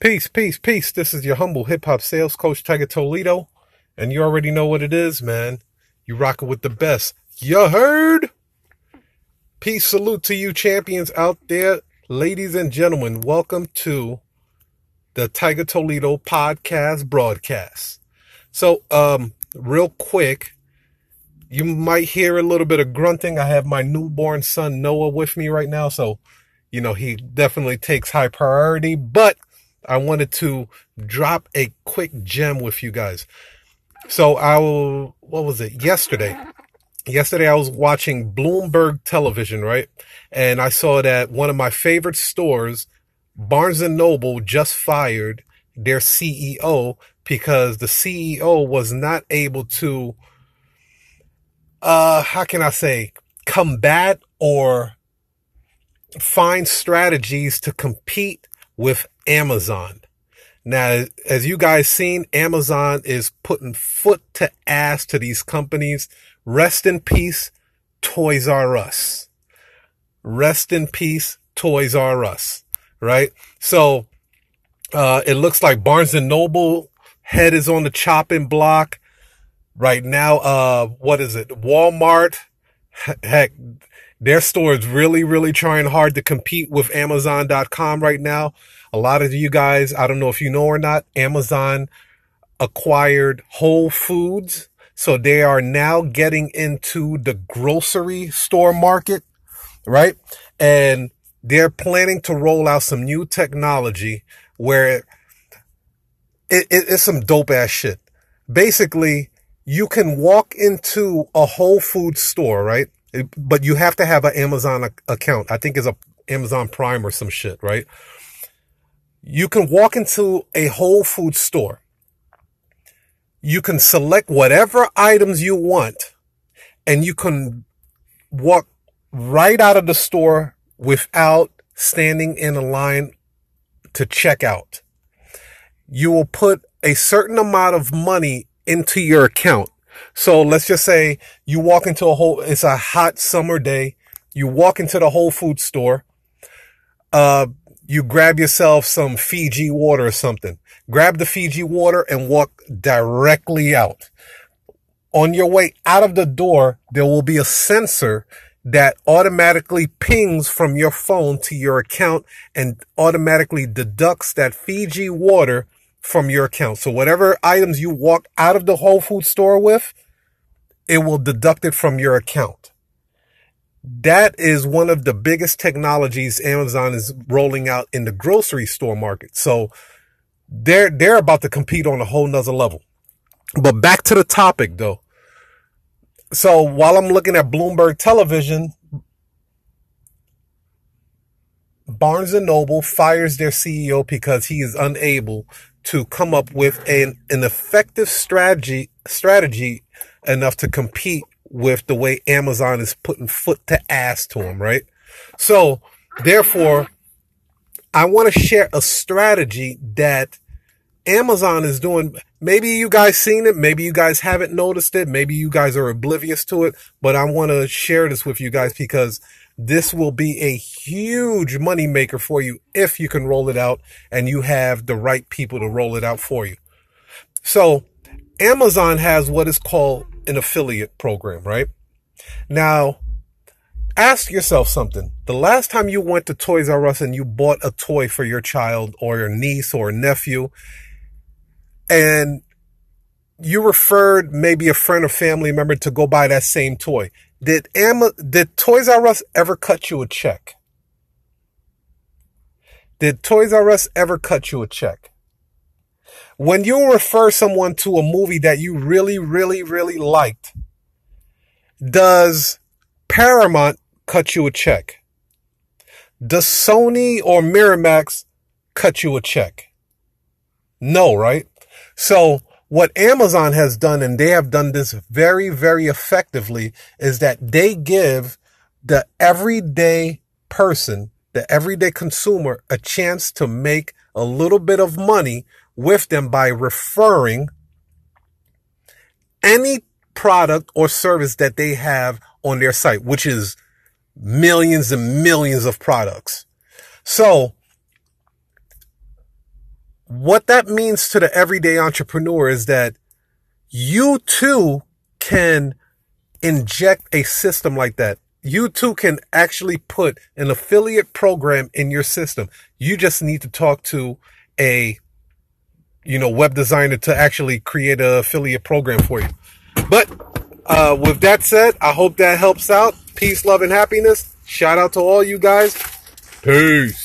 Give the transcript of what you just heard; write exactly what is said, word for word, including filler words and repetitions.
Peace, peace, peace. This is your humble hip-hop sales coach, Tiger Toledo. And you already know what it is, man. You rocking with the best. You heard? Peace, salute to you champions out there. Ladies and gentlemen, welcome to the Tiger Toledo podcast broadcast. So, um, real quick, you might hear a little bit of grunting. I have my newborn son, Noah, with me right now. So, you know, he definitely takes high priority, but I wanted to drop a quick gem with you guys. So I will, what was it? Yesterday, yesterday I was watching Bloomberg Television, right? And I saw that one of my favorite stores, Barnes and Noble, just fired their C E O because the C E O was not able to, uh, how can I say, combat or find strategies to compete with Amazon. Now, as you guys seen, Amazon is putting foot to ass to these companies. Rest in peace, Toys R Us. Rest in peace, Toys R Us. Right? So, uh, it looks like Barnes and Noble head is on the chopping block right now. Uh, what is it? Walmart. Heck, their store is really, really trying hard to compete with Amazon dot com right now. A lot of you guys, I don't know if you know or not, Amazon acquired Whole Foods. So they are now getting into the grocery store market, right? And they're planning to roll out some new technology where it, it, it's some dope ass shit. Basically, you can walk into a Whole Foods store, right? But you have to have an Amazon account. I think it's a Amazon Prime or some shit, right? You can walk into a Whole Foods store. You can select whatever items you want, and you can walk right out of the store without standing in a line to check out. You will put a certain amount of money into your account. So let's just say you walk into a whole, it's a hot summer day. You walk into the Whole Foods store. Uh, you grab yourself some Fiji water or something. Grab the Fiji water and walk directly out. On your way out of the door, there will be a sensor that automatically pings from your phone to your account and automatically deducts that Fiji water from your account. So whatever items you walk out of the Whole Foods store with, it will deduct it from your account. That is one of the biggest technologies Amazon is rolling out in the grocery store market. So they're, they're about to compete on a whole nother level. But back to the topic though. So while I'm looking at Bloomberg Television, Barnes and Noble fires their C E O because he is unable to come up with an, an effective strategy, strategy enough to compete with the way Amazon is putting foot to ass to them, right? So therefore, I want to share a strategy that Amazon is doing. Maybe you guys seen it. Maybe you guys haven't noticed it. Maybe you guys are oblivious to it, but I want to share this with you guys because this will be a huge money maker for you if you can roll it out and you have the right people to roll it out for you. So Amazon has what is called an affiliate program, right? Now, ask yourself something. The last time you went to Toys R Us and you bought a toy for your child or your niece or nephew, and you referred maybe a friend or family member to go buy that same toy. Did Am- did Toys R Us ever cut you a check? Did Toys R Us ever cut you a check? When you refer someone to a movie that you really, really, really liked, does Paramount cut you a check? Does Sony or Miramax cut you a check? No, right? So what Amazon has done, and they have done this very, very effectively, is that they give the everyday person, the everyday consumer, a chance to make a little bit of money with them by referring any product or service that they have on their site, which is millions and millions of products. So what that means to the everyday entrepreneur is that you too can inject a system like that. You too can actually put an affiliate program in your system. You just need to talk to a, you know, web designer to actually create an affiliate program for you. But uh, with that said, I hope that helps out. Peace, love, and happiness. Shout out to all you guys. Peace.